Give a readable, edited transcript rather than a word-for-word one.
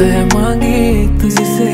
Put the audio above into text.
दुआएं मांगी तुझसे।